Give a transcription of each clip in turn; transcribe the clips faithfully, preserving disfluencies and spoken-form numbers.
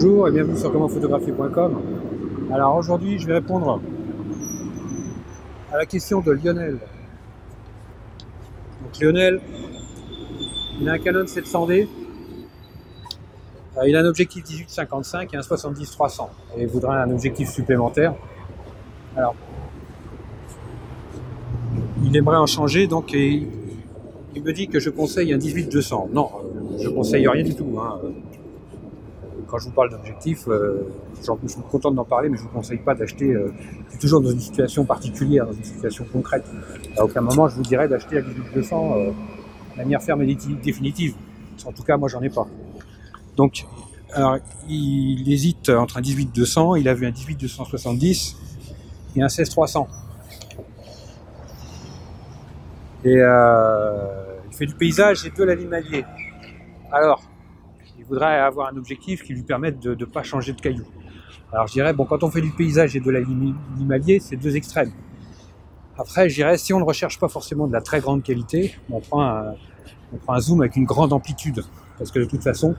Bonjour et bienvenue sur comment photographier point com. Alors aujourd'hui je vais répondre à la question de Lionel. Donc Lionel, il a un Canon sept cents D, il a un objectif dix-huit cinquante-cinq et un soixante-dix trois cents et il voudrait un objectif supplémentaire. Alors il aimerait en changer, donc et il me dit que je conseille un dix-huit deux cents. Non, je conseille rien du tout, hein. Quand je vous parle d'objectifs, euh, je suis content d'en parler, mais je ne vous conseille pas d'acheter, euh, toujours dans une situation particulière, dans une situation concrète. À aucun moment, je vous dirais d'acheter à dix-huit deux cents euh, de manière ferme et définitive. En tout cas, moi, j'en ai pas. Donc, alors, il hésite entre un dix-huit deux cents, il a vu un dix-huit deux cent soixante-dix et un seize trois cents. Et euh, il fait du paysage et de l'animalier. Alors, il voudrait avoir un objectif qui lui permette de ne pas changer de caillou. Alors je dirais, bon, quand on fait du paysage et de l'animalier, c'est deux extrêmes. Après, je dirais, si on ne recherche pas forcément de la très grande qualité, on prend un, on prend un zoom avec une grande amplitude. Parce que de toute façon,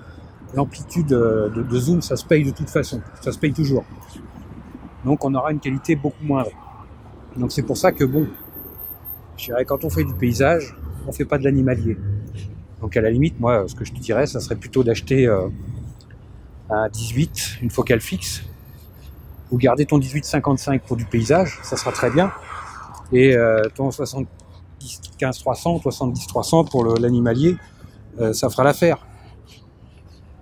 l'amplitude de, de zoom, ça se paye de toute façon. Ça se paye toujours. Donc on aura une qualité beaucoup moindre. Donc c'est pour ça que, bon, je dirais, quand on fait du paysage, on ne fait pas de l'animalier. Donc à la limite, moi, ce que je te dirais, ça serait plutôt d'acheter euh, un dix-huit, une focale fixe, ou garder ton dix-huit cinquante-cinq pour du paysage, ça sera très bien, et euh, ton soixante-dix quinze trois cents, soixante-dix trois cents pour l'animalier, euh, ça fera l'affaire.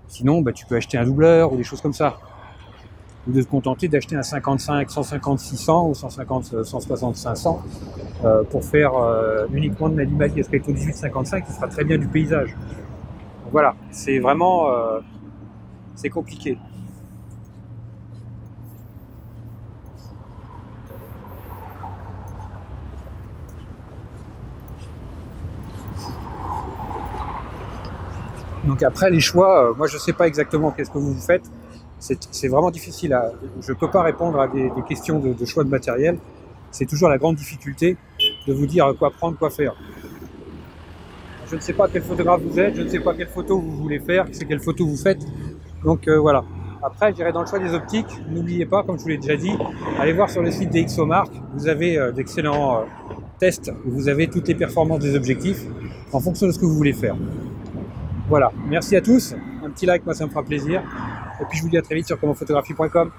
Sinon, bah, tu peux acheter un doubleur ou des choses comme ça, ou de te contenter d'acheter un cinquante-cinq, cent cinquante, six cents ou cent cinquante, cent soixante, cinq cents euh, pour faire euh, uniquement de l'animalier. Parce qu'avec ton dix-huit cinquante-cinq, il fera très bien du paysage. Donc voilà, c'est vraiment euh, c'est compliqué. Donc après les choix, euh, moi je sais pas exactement qu'est-ce que vous vous faites. C'est vraiment difficile, à, je ne peux pas répondre à des, des questions de, de choix de matériel. C'est toujours la grande difficulté de vous dire quoi prendre, quoi faire. Je ne sais pas quel photographe vous êtes, je ne sais pas quelle photo vous voulez faire, c'est quelle photo vous faites. Donc euh, voilà. Après, je dirais dans le choix des optiques, n'oubliez pas, comme je vous l'ai déjà dit, allez voir sur le site D X O Mark, vous avez euh, d'excellents euh, tests, vous avez toutes les performances des objectifs en fonction de ce que vous voulez faire. Voilà, merci à tous, un petit like, moi ça me fera plaisir. Et puis je vous dis à très vite sur comment photographier point com.